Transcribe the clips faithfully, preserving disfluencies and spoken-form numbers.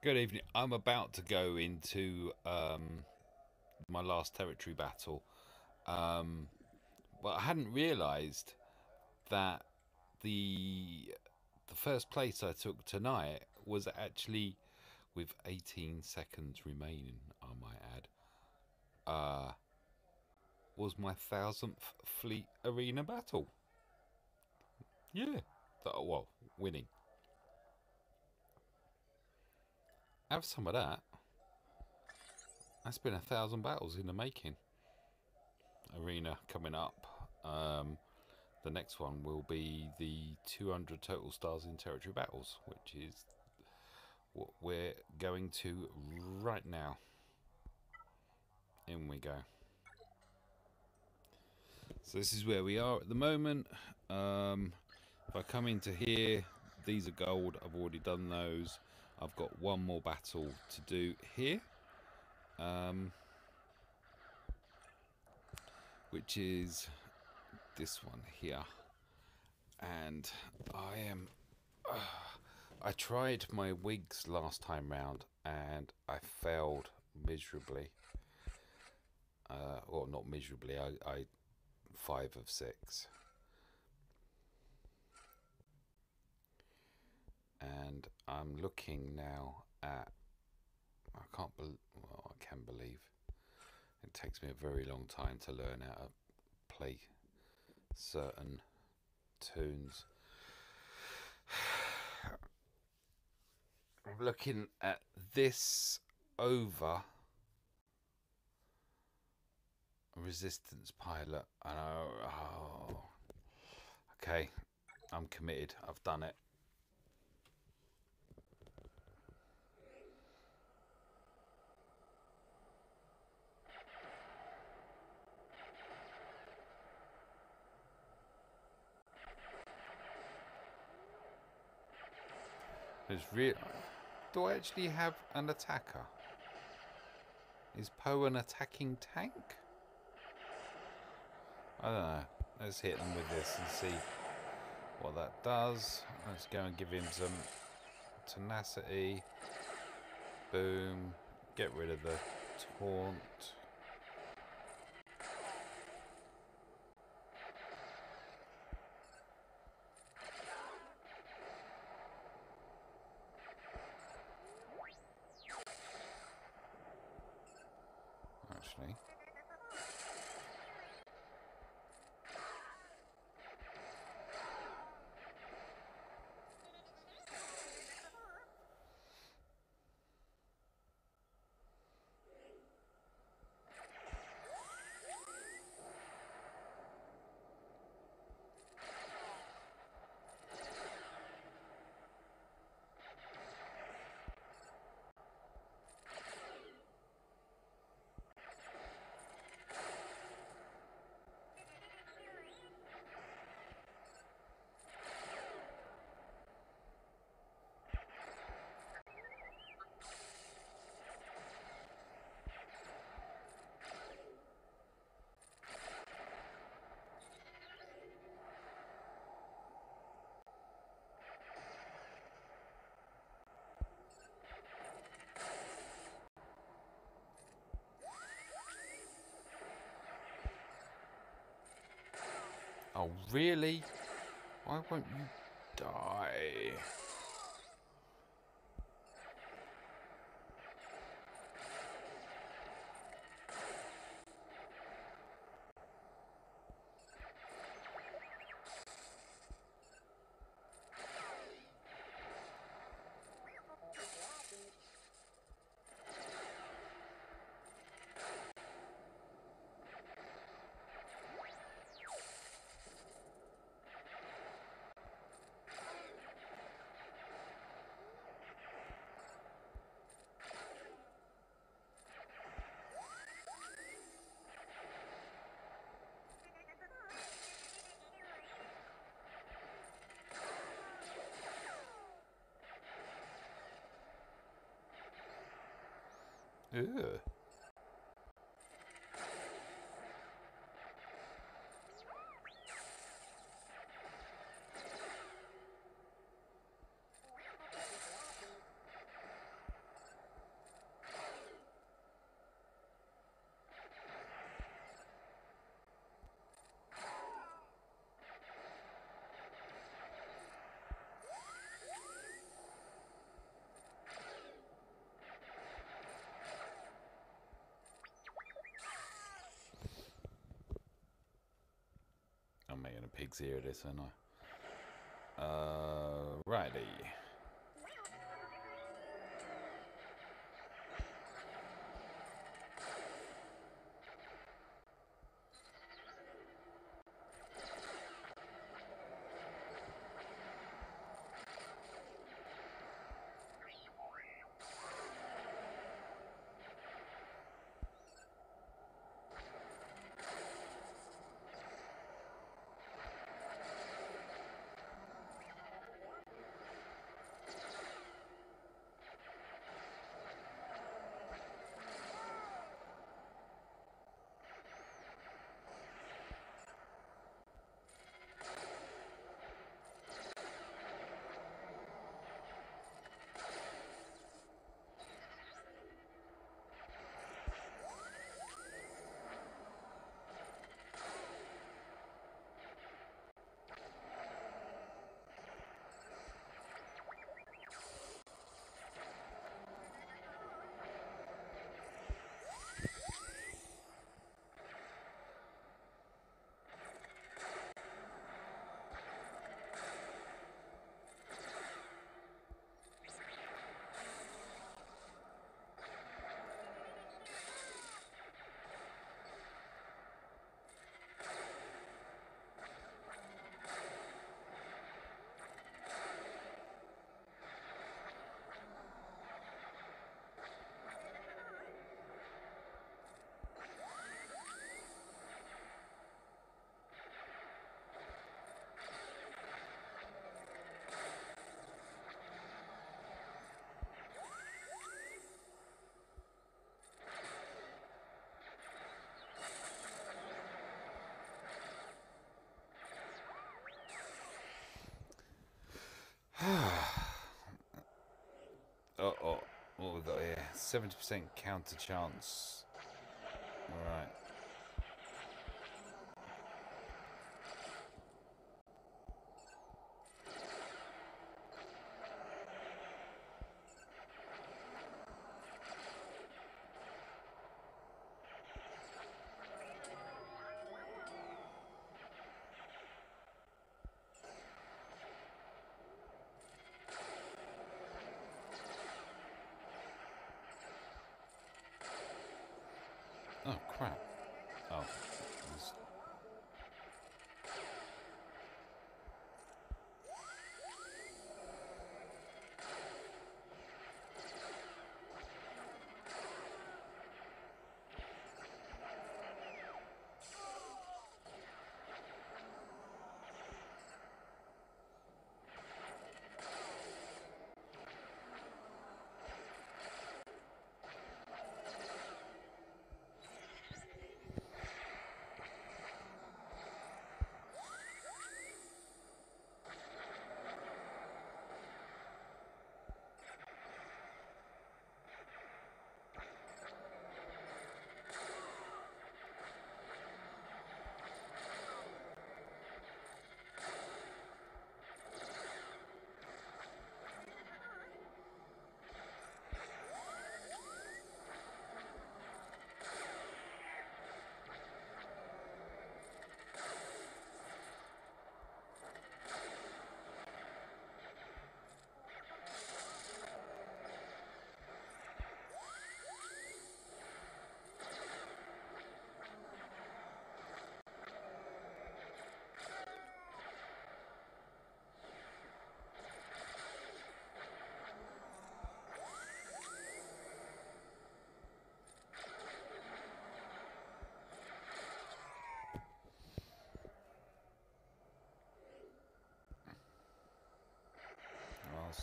Good evening. I'm about to go into um, my last territory battle, um, but I hadn't realised that the the first place I took tonight was actually with eighteen seconds remaining, I might add. Uh, was my thousandth Fleet Arena battle. Yeah, so, well, winning. Have some of that. That's been a thousand battles in the making. Arena coming up. Um, the next one will be the two hundred total stars in territory battles, which is what we're going to right now. In we go. So this is where we are at the moment. Um, if I come into here, these are gold. I've already done those. I've got one more battle to do here, um, which is this one here, and I am, uh, I tried my wigs last time round and I failed miserably, uh, well not miserably, I, I five of six, and I'm looking now at, I can't believe, well I can believe, it takes me a very long time to learn how to play certain tunes. I'm looking at this over Resistance Pilot, and I, oh, okay, I'm committed, I've done it. Is real? Do I actually have an attacker? Is Poe an attacking tank? I don't know. Let's hit him with this and see what that does. Let's go and give him some tenacity. Boom. Get rid of the taunt. Actually, oh really? Why won't you die? Ugh. legs here, it is, so no. Uh, righty. Uh-oh, what we got here? seventy percent counter chance. Alright. Oh, crap. Oh. That's...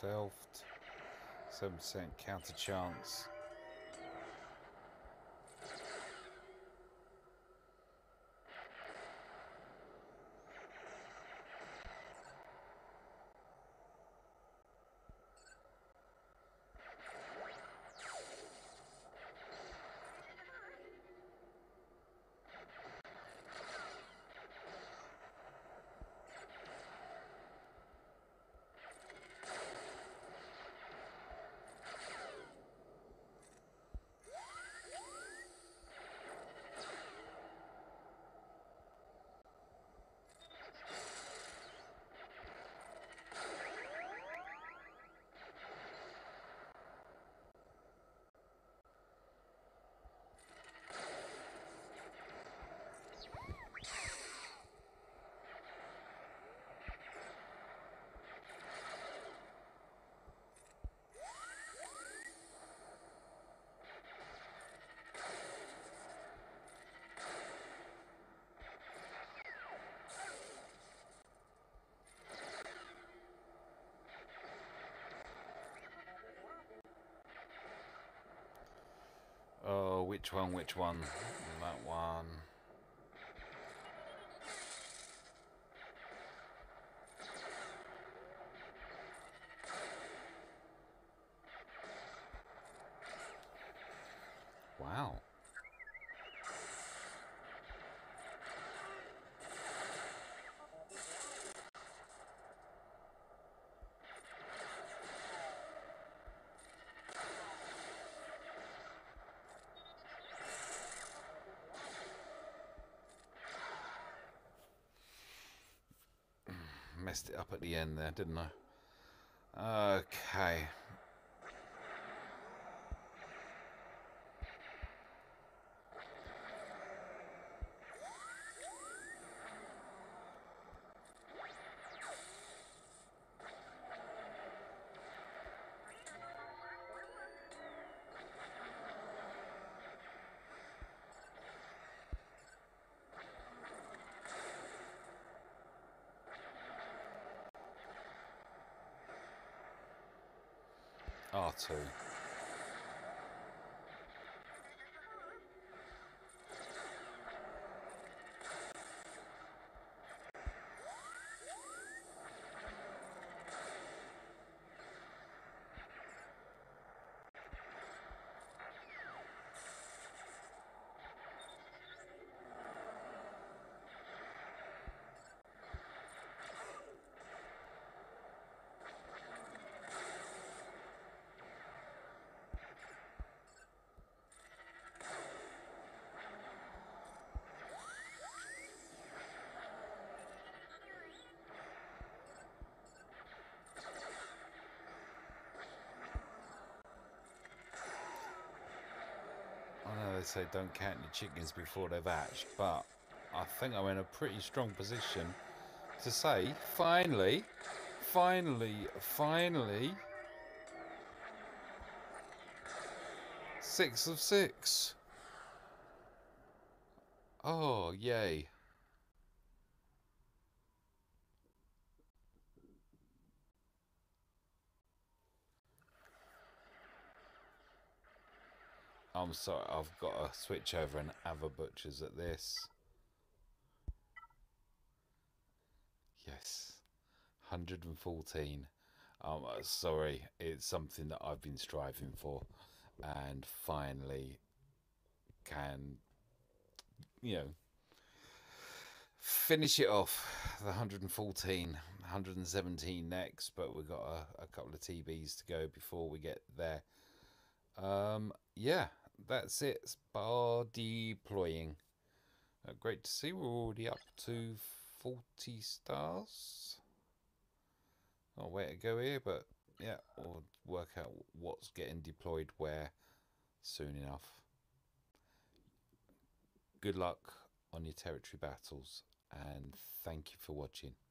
stealthed, seven percent counter chance. Oh, which one, which one? That one. Wow. Messed it up at the end there, didn't I? Okay. R two. Say don't count your chickens before they've hatched, but I think I'm in a pretty strong position to say finally, finally, finally six of six. Oh, yay. I'm sorry, I've got to switch over and have a butcher's at this. Yes, one hundred and fourteen. Um, sorry, it's something that I've been striving for, and finally can, you know, finish it off. The one hundred and fourteen, one hundred and seventeen next, but we've got a, a couple of T Bs to go before we get there. Um, yeah. That's it. Bar deploying. Uh, great to see. We're already up to forty stars. Not way to go here, but yeah, we'll work out what's getting deployed where soon enough. Good luck on your territory battles, and thank you for watching.